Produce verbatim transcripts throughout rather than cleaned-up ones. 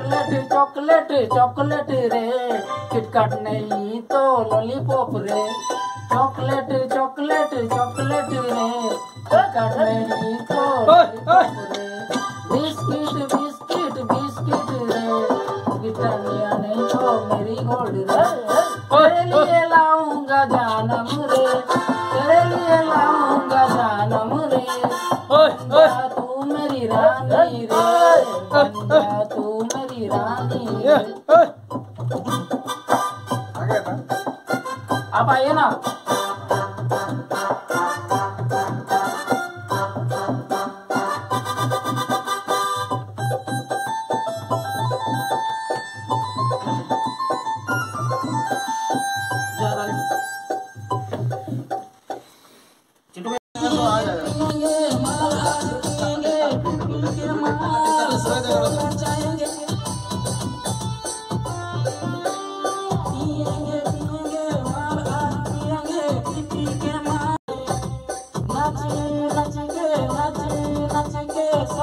Chocolate chocolate chocolate रे KitKat नहीं तो लॉलीपॉप रे। चॉकलेट चॉकलेट चॉकलेट रे किटकैट नहीं तो लॉलीपॉप रे। बिस्किट बिस्किट बिस्किट रे ब्रिटानिया नहीं तो मेरी गोल्ड रे। तेरे लिए लाऊंगा जानम रे, तेरे लिए लाऊंगा जानम रे। तू मेरी रानी रे, तू मेरी रानी रे। आप आइए ना,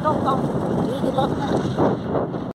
stop stop,